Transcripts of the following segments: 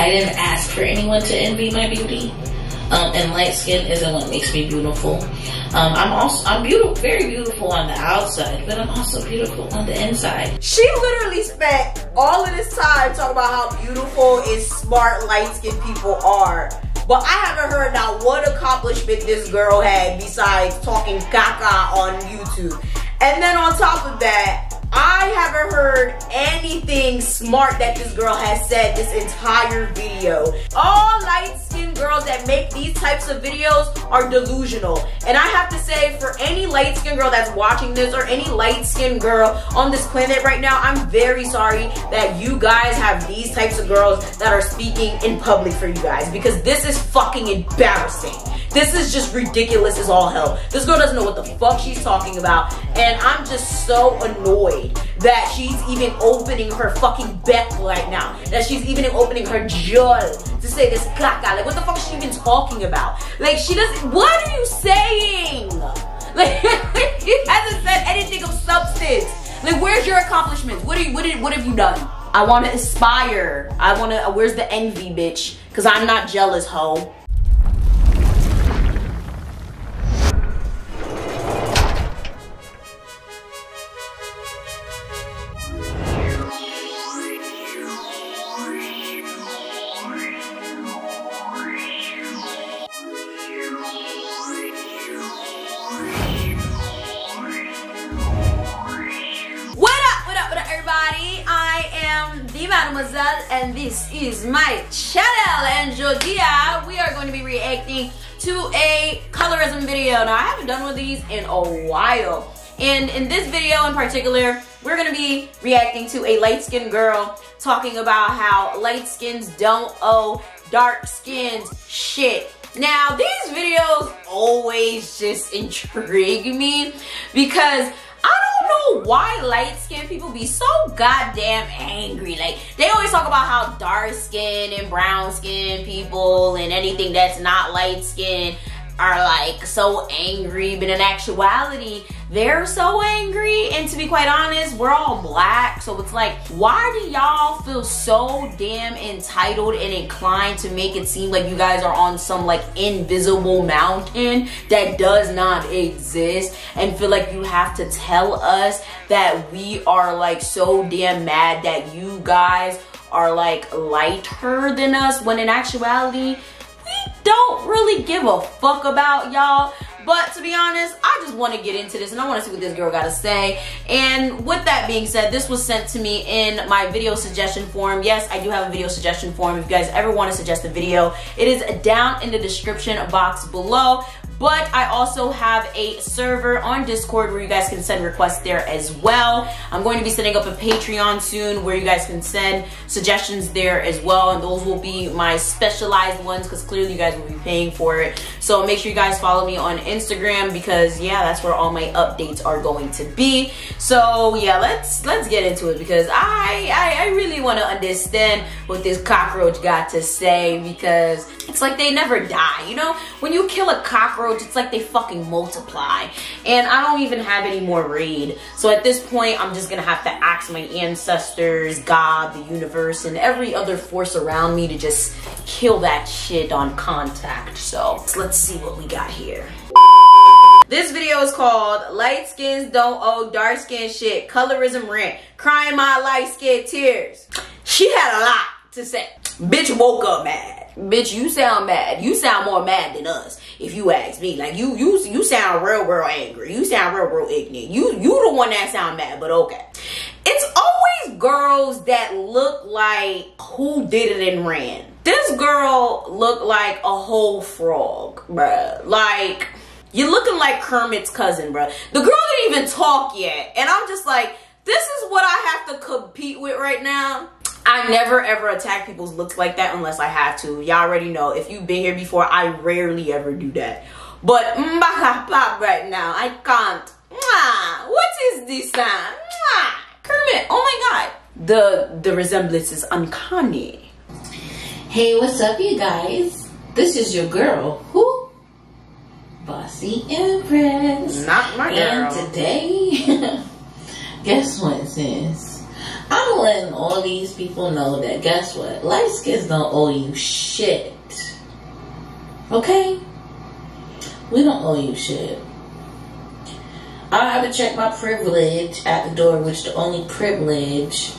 I didn't ask for anyone to envy my beauty. And light skin isn't what makes me beautiful. I'm very beautiful on the outside, but I'm also beautiful on the inside. She literally spent all of this time talking about how beautiful and smart light-skinned people are. But I haven't heard not one accomplishment this girl had besides talking caca on YouTube. And then on top of that, I haven't heard anything smart that this girl has said this entire video. All light-skinned girls that make these types of videos are delusional. And I have to say, for any light-skinned girl that's watching this or any light-skinned girl on this planet right now, I'm very sorry that you guys have these types of girls that are speaking in public for you guys, because this is fucking embarrassing. This is just ridiculous as all hell. This girl doesn't know what the fuck she's talking about, and I'm just so annoyed that she's even opening her fucking back right now, that she's even opening her jaw to say this caca. Like, what the fuck is she even talking about? Like, she doesn't, what are you saying? Like, she hasn't said anything of substance. Like, where's your accomplishments? What have you done? I want to aspire. Where's the envy, bitch? Because I'm not jealous, hoe. And this is my channel, and Jodia, we are going to be reacting to a colorism video. Now, I haven't done one of these in a while, and in this video in particular, we're going to be reacting to a light-skinned girl talking about how light-skins don't owe dark-skinned shit. Now, these videos always just intrigue me because I don't know why light-skinned people be so goddamn angry. Like, they always talk about how dark-skinned and brown-skinned people and anything that's not light-skinned are like so angry, but in actuality, they're so angry. And to be quite honest, we're all black, so it's like, why do y'all feel so damn entitled and inclined to make it seem like you guys are on some like invisible mountain that does not exist, and feel like you have to tell us that we are like so damn mad that you guys are like lighter than us, when in actuality, don't really give a fuck about y'all. But to be honest, I just want to get into this and I want to see what this girl got to say. And with that being said, this was sent to me in my video suggestion form. Yes, I do have a video suggestion form if you guys ever want to suggest a video. It is down in the description box below. But I also have a server on Discord where you guys can send requests there as well. I'm going to be setting up a Patreon soon where you guys can send suggestions there as well. And those will be my specialized ones because clearly you guys will be paying for it. So make sure you guys follow me on Instagram because yeah, that's where all my updates are going to be. So yeah, let's get into it because I really want to understand what this cockroach got to say, because it's like they never die, you know? When you kill a cockroach, it's like they fucking multiply, and I don't even have any more read. So at this point, I'm just gonna have to ask my ancestors, God, the universe, and every other force around me to just kill that shit on contact. So let's see what we got here. This video is called Light Skins Don't Owe Dark Skin Shit, Colorism Rant, Crying My Light Skin Tears. She had a lot to say. Bitch woke up mad. Bitch, you sound mad. You sound more mad than us, if you ask me. Like, you sound real angry. You sound real ignorant. You the one that sound mad, but okay. It's always girls that look like who did it and ran. This girl looked like a whole frog, bruh. Like, you're looking like Kermit's cousin, bruh. The girl didn't even talk yet. And I'm just like, this is what I have to compete with right now. I never ever attack people's looks like that unless I have to. Y'all already know. If you've been here before, I rarely ever do that. But right now, I can't. What is this? Kermit, oh my god. The resemblance is uncanny. Hey, what's up, you guys? This is your girl, who? Bossy Empress. Not my girl. And today, guess what, sis? I'm letting all these people know that, guess what? Light skins don't owe you shit. Okay? We don't owe you shit. I have to check my privilege at the door, which the only privilege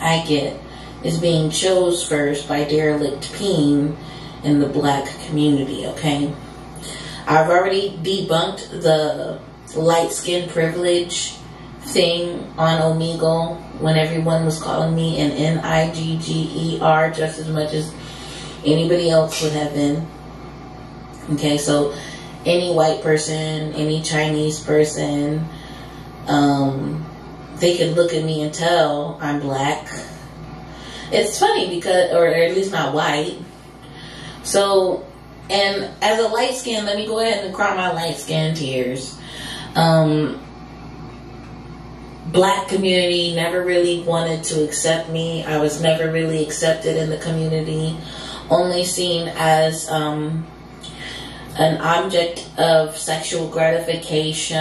I get is being chose first by derelict peen in the black community, okay? I've already debunked the light skin privilege thing on Omegle when everyone was calling me an nigger just as much as anybody else would have been. Okay, so any white person, any Chinese person, they could look at me and tell I'm black. It's funny because, or at least not white. So, and as a light skin, let me go ahead and cry my light skin tears. Black community never really wanted to accept me. I was never really accepted in the community, only seen as an object of sexual gratification.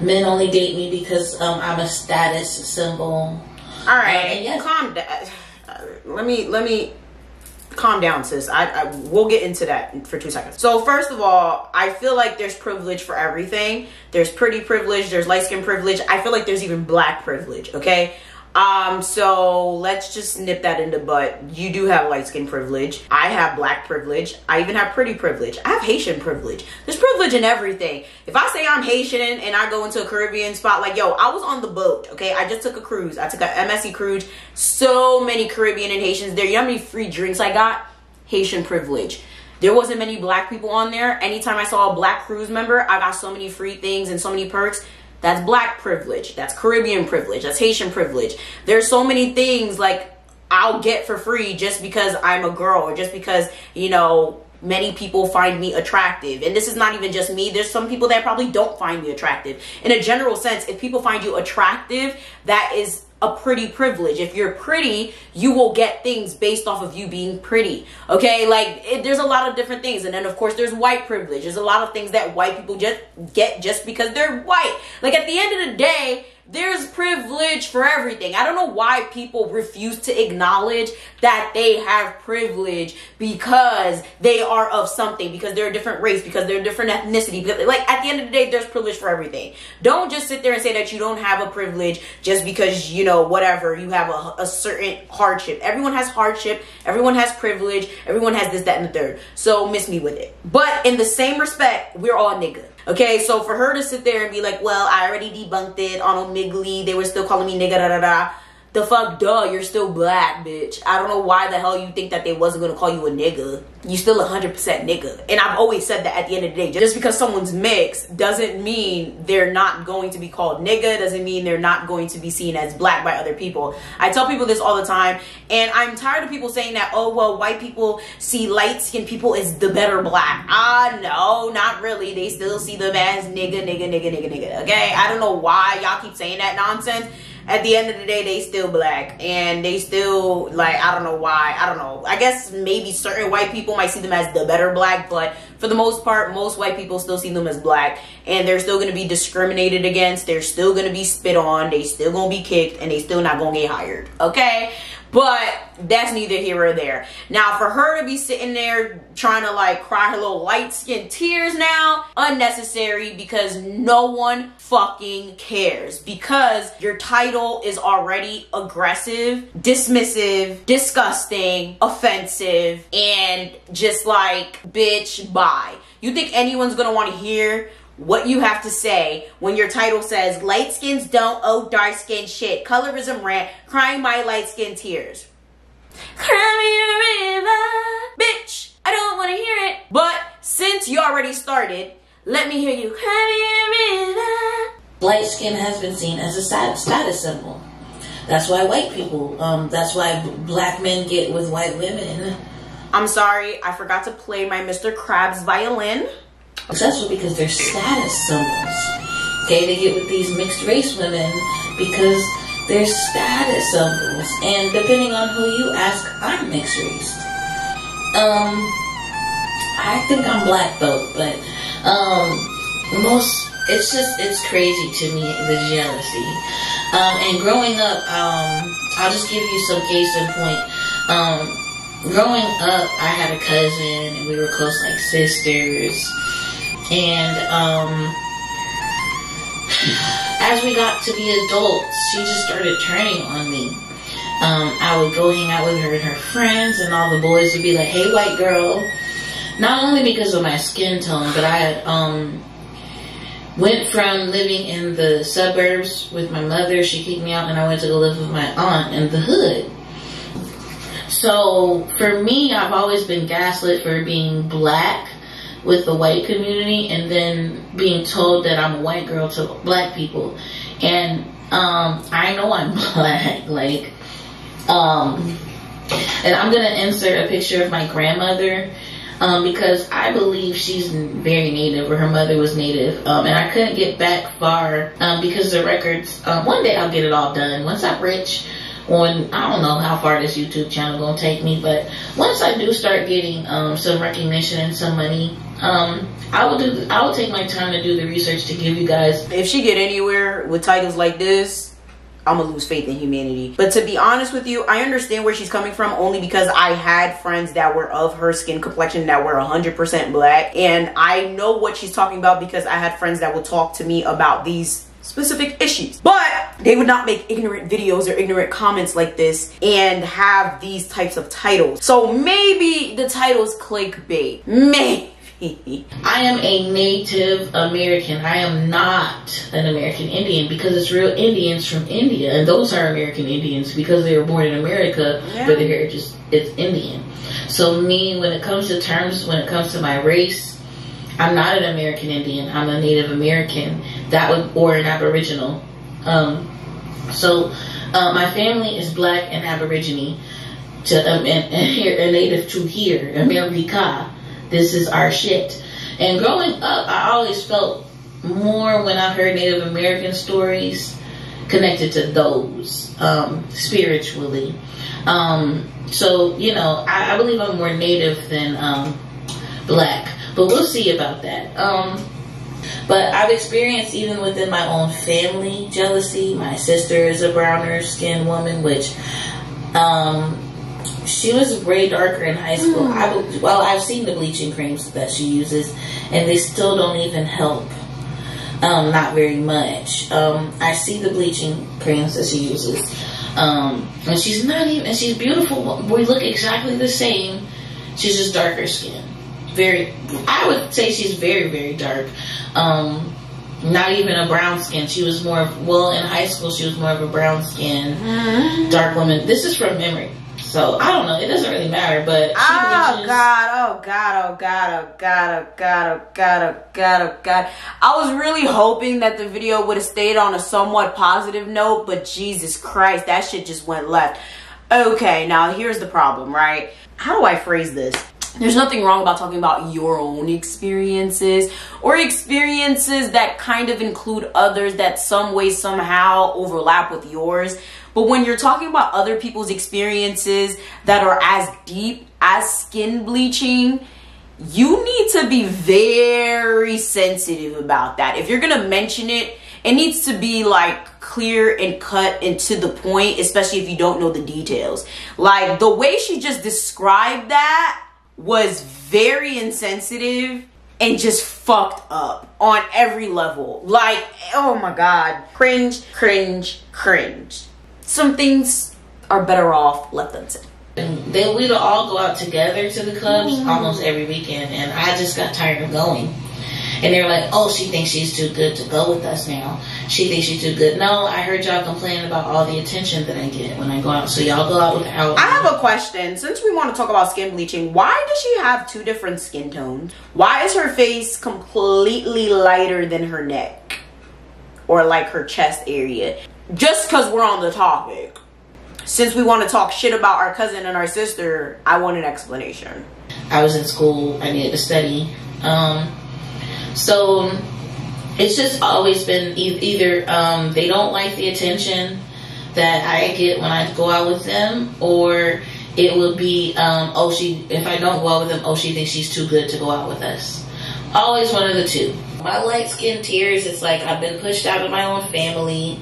Men only date me because I'm a status symbol. All right, yes, calm down. Let me calm down, sis. I we'll get into that for 2 seconds. So first of all, I feel like there's privilege for everything. There's pretty privilege, there's light skin privilege. I feel like there's even black privilege, okay? So let's just nip that in the butt. You do have light skin privilege. I have black privilege. I even have pretty privilege. I have Haitian privilege. There's privilege in everything. If I say I'm Haitian and I go into a Caribbean spot, like, yo, I was on the boat, okay? I just took a cruise. I took an MSC cruise. So many Caribbean and Haitians there. You know how many free drinks I got? Haitian privilege. There wasn't many black people on there. Anytime I saw a black cruise member, I got so many free things and so many perks. That's black privilege, that's Caribbean privilege, that's Haitian privilege. There's so many things like I'll get for free just because I'm a girl or just because, you know, many people find me attractive. And this is not even just me. There's some people that probably don't find me attractive. In a general sense, if people find you attractive, that is a pretty privilege. If you're pretty, you will get things based off of you being pretty, okay? Like, there's a lot of different things. And then of course there's white privilege. There's a lot of things that white people just get just because they're white. Like, at the end of the day, there's privilege for everything. I don't know why people refuse to acknowledge that they have privilege because they are of something, because they're a different race, because they're a different ethnicity. Because, like, at the end of the day, there's privilege for everything. Don't just sit there and say that you don't have a privilege just because, you know, whatever, you have a certain hardship. Everyone has hardship. Everyone has privilege. Everyone has this, that, and the third. So miss me with it. But in the same respect, we're all niggas. Okay, so for her to sit there and be like, well, I already debunked it on Omegle. They were still calling me nigga, da da da. The fuck, duh, you're still black, bitch. I don't know why the hell you think that they wasn't gonna call you a nigga. You still 100% nigga. And I've always said that at the end of the day, just because someone's mixed doesn't mean they're not going to be called nigga, doesn't mean they're not going to be seen as black by other people. I tell people this all the time, and I'm tired of people saying that, oh, well, white people see light-skinned people as the better black. Ah, no, not really. They still see them as nigga, okay? I don't know why y'all keep saying that nonsense. At the end of the day, they still black, and they still, like, I don't know why. I don't know. I guess maybe certain white people might see them as the better black, but for the most part, most white people still see them as black, and they're still going to be discriminated against. They're still going to be spit on. They still going to be kicked, and they still not going to get hired, okay? But that's neither here or there. Now, for her to be sitting there trying to, like, cry her little light-skinned tears now, unnecessary, because no one fucking cares. Because your title is already aggressive, dismissive, disgusting, offensive, and just like, bitch, bye. You think anyone's gonna wanna hear what you have to say when your title says light skins don't owe dark skin shit, colorism rant, crying my light skin tears, cry me a river, bitch, I don't want to hear it. But since you already started, let me hear you, cry me a river. Light skin has been seen as a status symbol. That's why white people, that's why black men get with white women. I'm sorry, I forgot to play my Mr. Krabs violin. Successful because they're status symbols. Okay, they get with these mixed race women because they're status symbols. And depending on who you ask, I'm mixed race. I think I'm black though, but most it's just, it's crazy to me, the jealousy. And growing up, I'll just give you some case in point. Growing up, I had a cousin, and we were close like sisters. And as we got to be adults, she just started turning on me. I would go hang out with her and her friends, and all the boys would be like, "Hey, white girl." Not only because of my skin tone, but I went from living in the suburbs with my mother. She kicked me out, and I went to go live with my aunt in the hood. So for me, I've always been gaslit for being black with the white community, and then being told that I'm a white girl to black people. And I know I'm black, like, and I'm gonna insert a picture of my grandmother, because I believe she's very Native, or her mother was Native, and I couldn't get back far, because the records, one day I'll get it all done, once I'm rich, on, I don't know how far this YouTube channel gonna take me, but once I do start getting, some recognition and some money, I will take my time to do the research to give you guys. If she get anywhere with titles like this, I'm gonna lose faith in humanity. But to be honest with you, I understand where she's coming from, only because I had friends that were of her skin complexion that were 100% black. And I know what she's talking about, because I had friends that would talk to me about these specific issues. But they would not make ignorant videos or ignorant comments like this and have these types of titles. So maybe the title's clickbait. Maybe. I am a Native American. I am not an American Indian, because it's real Indians from India, and those are American Indians because they were born in America, yeah. But their heritage is Indian. So me, when it comes to my race, I'm not an American Indian. I'm a Native American, or an Aboriginal. My family is black and Aborigine, and Native to here, America. This is our shit. And growing up, I always felt more, when I heard Native American stories, connected to those, spiritually. So, you know, I believe I'm more Native than black. But we'll see about that. But I've experienced, even within my own family, jealousy. My sister is a browner-skinned woman, which... she was way darker in high school. I've seen the bleaching creams that she uses, and they still don't even help. Not very much. I see the bleaching creams that she uses. And she's not even, and she's beautiful. We look exactly the same. She's just darker skin. I would say she's very, very dark. Not even a brown skin. She was more, in high school, she was more of a brown skin, dark woman. This is from memory. So, I don't know. It doesn't really matter, but... Oh, God. I was really hoping that the video would have stayed on a somewhat positive note, but Jesus Christ, that shit just went left. Okay, now here's the problem, right? How do I phrase this? There's nothing wrong about talking about your own experiences, or experiences that kind of include others that some way, somehow overlap with yours. But when you're talking about other people's experiences that are as deep as skin bleaching, you need to be very sensitive about that. If you're gonna mention it, it needs to be like clear and cut and to the point, especially if you don't know the details. Like the way she just described that was very insensitive and just fucked up on every level. Like, oh my God, cringe, cringe, cringe. Some things are better off left unsaid. We'd all go out together to the clubs almost every weekend, and I just got tired of going. And they were like, "Oh, she thinks she's too good to go with us now. She thinks she's too good." No, I heard y'all complaining about all the attention that I get when I go out. So y'all go out without me. I have a question. Since we want to talk about skin bleaching, why does she have two different skin tones? Why is her face completely lighter than her neck? Or like her chest area? Just because we're on the topic. Since we want to talk shit about our cousin and our sister, I want an explanation. I was in school. I needed to study. So it's just always been either they don't like the attention that I get when I go out with them, or it would be if I don't go out with them, oh, she thinks she's too good to go out with us. Always one of the two. my light skin tears, it's like I've been pushed out of my own family.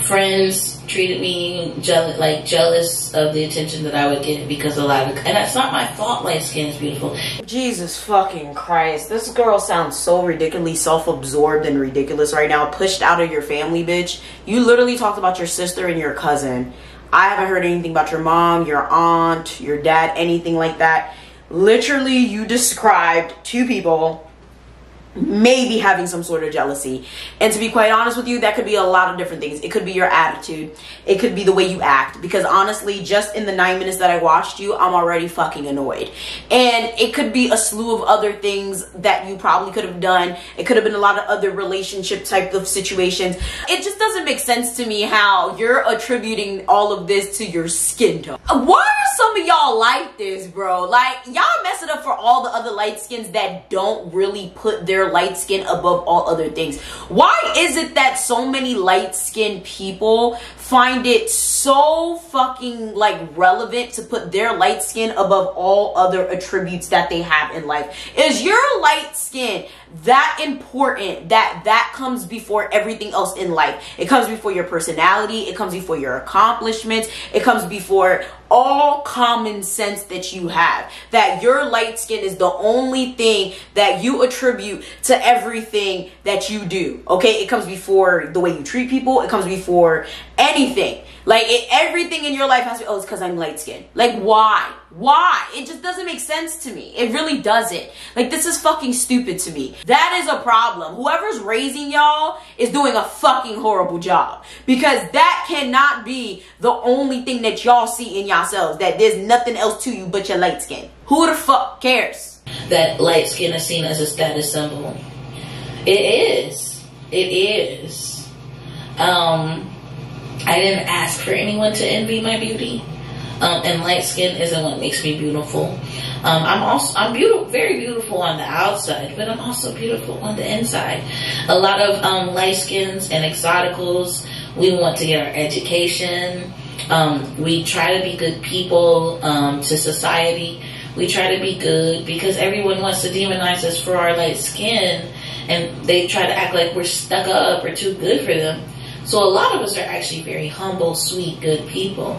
Friends treated me jealous of the attention that I would get because a lot of, and that's not my fault. Light skin is beautiful. Jesus fucking Christ, this girl sounds so ridiculously self-absorbed and ridiculous right now. Pushed out of your family, bitch. You literally talked about your sister and your cousin. I haven't heard anything about your mom, your aunt, your dad, anything like that. Literally, you described two people maybe having some sort of jealousy, and to be quite honest with you, that could be a lot of different things. It could be your attitude, it could be the way you act, because honestly, just in the 9 minutes that I watched you, I'm already fucking annoyed. And it could be a slew of other things that you probably could have done. It could have been a lot of other relationship type of situations. It just doesn't make sense to me how you're attributing all of this to your skin tone. Why are some of y'all like this, bro? Like, y'all mess it up for all the other light skins that don't really put their light skin above all other things. Why is it that so many light skinned people find it so fucking relevant to put their light skin above all other attributes that they have in life? Is your light skin that important that that comes before everything else in life? It comes before your personality, it comes before your accomplishments, it comes before all common sense that you have, that your light skin is the only thing that you attribute to everything that you do. Okay, it comes before the way you treat people, it comes before anything. Like, everything in your life has to be, oh, it's because I'm light skinned. Like, why? It just doesn't make sense to me. It really doesn't. Like, this is fucking stupid to me. That is a problem. Whoever's raising y'all is doing a fucking horrible job, because that cannot be the only thing that y'all see in yourselves, that there's nothing else to you but your light skin. Who the fuck cares? That light skin is seen as a status symbol. It is. It is. I didn't ask for anyone to envy my beauty. And light skin isn't what makes me beautiful. I'm beautiful, very beautiful on the outside, but I'm also beautiful on the inside. A lot of light skins and exoticals, we want to get our education. We try to be good people to society. We try to be good because everyone wants to demonize us for our light skin, and they try to act like we're stuck up or too good for them. So a lot of us are actually very humble, sweet, good people.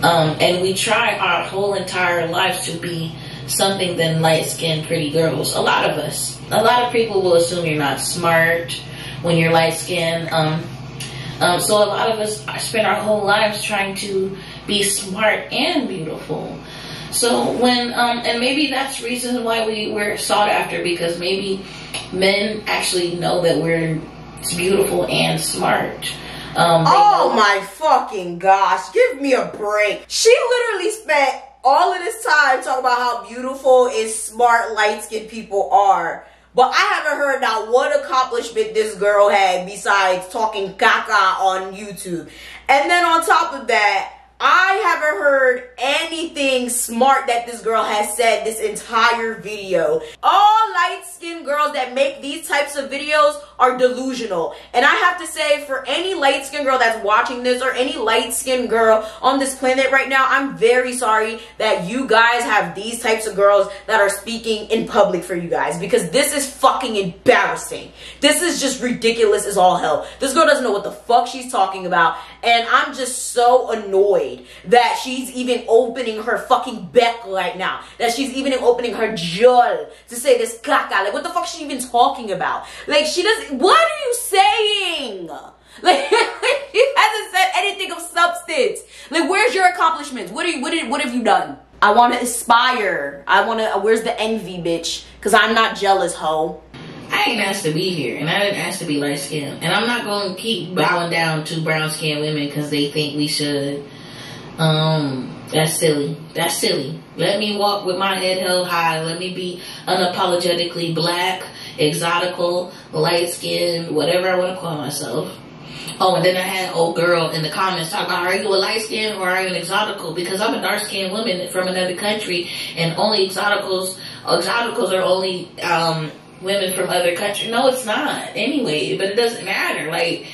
And we try our whole entire lives to be something than light-skinned pretty girls. A lot of us. A lot of people will assume you're not smart when you're light-skinned. So a lot of us spend our whole lives trying to be smart and beautiful. So when, and maybe that's the reason why we're sought after, because maybe men actually know that we're beautiful and smart. Oh my fucking gosh, give me a break. She literally spent all of this time talking about how beautiful and smart light-skinned people are, but I haven't heard not one accomplishment this girl had besides talking caca on YouTube. And then on top of that, I haven't heard anything smart that this girl has said this entire video. All light-skinned girls that make these types of videos are delusional. And I have to say, for any light-skinned girl that's watching this, or any light-skinned girl on this planet right now, I'm very sorry that you guys have these types of girls that are speaking in public for you guys, because this is fucking embarrassing. This is just ridiculous as all hell. This girl doesn't know what the fuck she's talking about, and I'm just so annoyed that she's even opening her fucking back right now, that she's even opening her jaw to say this caca. Like, what the fuck is she even talking about? Like, she doesn't, what are you saying? Like, she hasn't said anything of substance. Like, where's your accomplishments? What have you done? I want to aspire. Where's the envy, bitch? Because I'm not jealous, hoe. I didn't ask to be here, and I didn't ask to be light skinned, and I'm not going to keep bowing down to brown skinned women because they think we should. That's silly. That's silly. Let me walk with my head held high. Let me be unapologetically black, exotical, light-skinned, whatever I want to call myself. Oh, and then I had old girl in the comments talking about, are you a light-skinned or are you an exotical? Because I'm a dark-skinned woman from another country, and only exoticals are only, women from other countries. No, it's not. Anyway, but it doesn't matter. Like,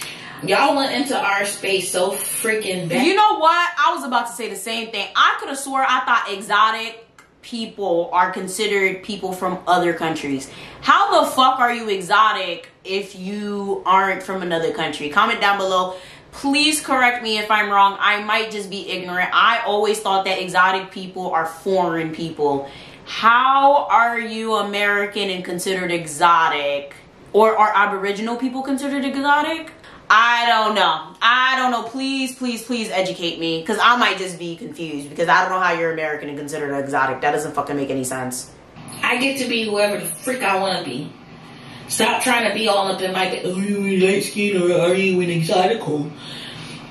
y'all went into our space so freaking bad. You know what? I was about to say the same thing. I could have swore I thought exotic people are considered people from other countries. How the fuck are you exotic if you aren't from another country? Comment down below. Please correct me if I'm wrong. I might just be ignorant. I always thought that exotic people are foreign people. How are you American and considered exotic? Or are Aboriginal people considered exotic? I don't know. I don't know. Please, please, please educate me. Because I might just be confused. Because I don't know how you're American and considered exotic. That doesn't fucking make any sense. I get to be whoever the freak I want to be. Stop trying to be all up in my... Are you light skin or are you an exotical?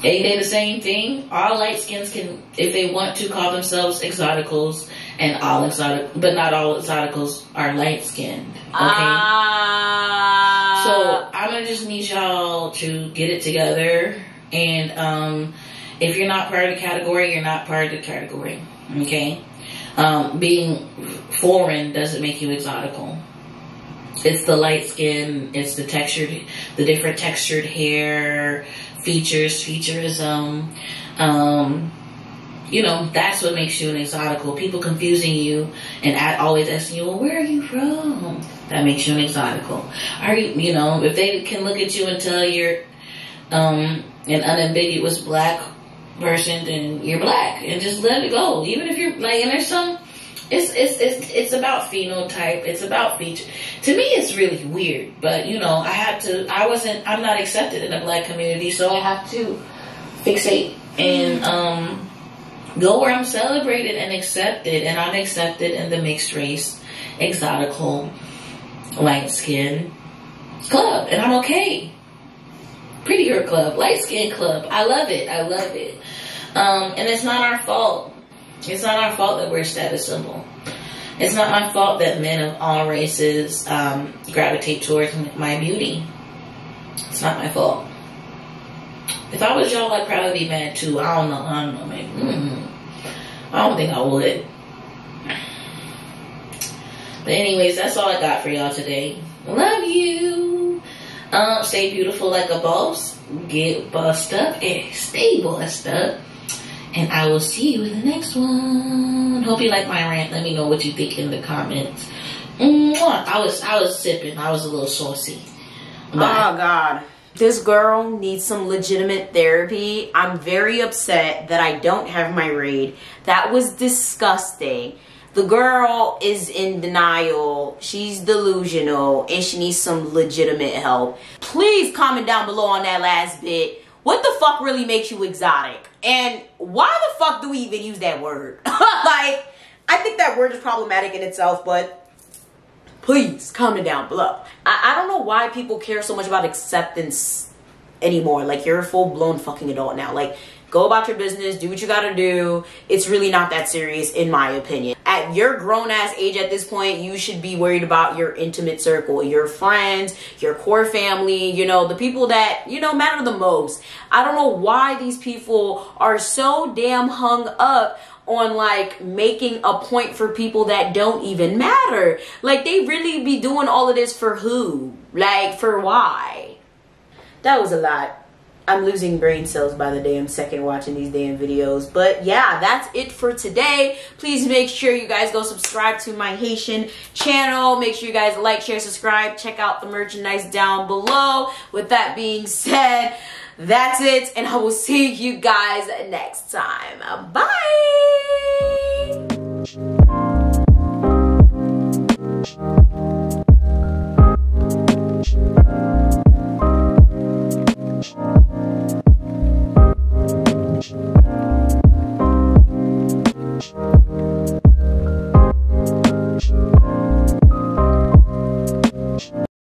They the same thing. All light skins can, if they want to, call themselves exoticals. And all exotic, but not all exoticals are light skinned. Okay. So I'm gonna just need y'all to get it together. And if you're not part of the category, you're not part of the category. Okay. Being foreign doesn't make you exotical. It's the light skin. It's the textured, the different textured hair, features, featurism. You know, that's what makes you an exotical. People confusing you and always asking you, well, where are you from? That makes you an exotical. Are you, you know, if they can look at you and tell you're an unambiguous black person, then you're black. And just let it go. Even if you're, like, and there's some, it's about phenotype. It's about feature. To me, it's really weird. But, you know, I had to, I'm not accepted in the black community, so I have to fixate and, go where I'm celebrated and accepted, and I'm accepted in the mixed race, exotical, light skin club, and I'm okay. Pretty hair club, light skin club. I love it. I love it. And it's not our fault. It's not our fault that we're a status symbol. It's not my fault that men of all races gravitate towards my beauty. It's not my fault. If I was y'all, I'd probably be mad too. I don't know. I don't know, man. I don't think I would. But anyways, that's all I got for y'all today. Love you. Stay beautiful like a boss. Get bossed up and stay bossed up. And I will see you in the next one. Hope you like my rant. Let me know what you think in the comments. Mwah. I was sipping. I was a little saucy. Bye. Oh, God. This girl needs some legitimate therapy. I'm very upset that I don't have my raid. That was disgusting. The girl is in denial. She's delusional and she needs some legitimate help. Please comment down below on that last bit. What the fuck really makes you exotic? And why the fuck do we even use that word? Like, I think that word is problematic in itself, but please comment down below. I don't know why people care so much about acceptance anymore. Like, you're a full-blown fucking adult now. Like, go about your business, do what you gotta do. It's really not that serious, in my opinion. At your grown-ass age at this point, you should be worried about your intimate circle, your friends, your core family, you know, the people that, you know, matter the most. I don't know why these people are so damn hung up on like making a point for people that don't even matter. Like, they really be doing all of this for who? Like, for why? That was a lot. I'm losing brain cells by the damn second watching these damn videos. But yeah, that's it for today. Please make sure you guys go subscribe to my Haitian channel. Make sure you guys like, share, subscribe. Check out the merchandise down below. With that being said, that's it. And I will see you guys next time. Bye.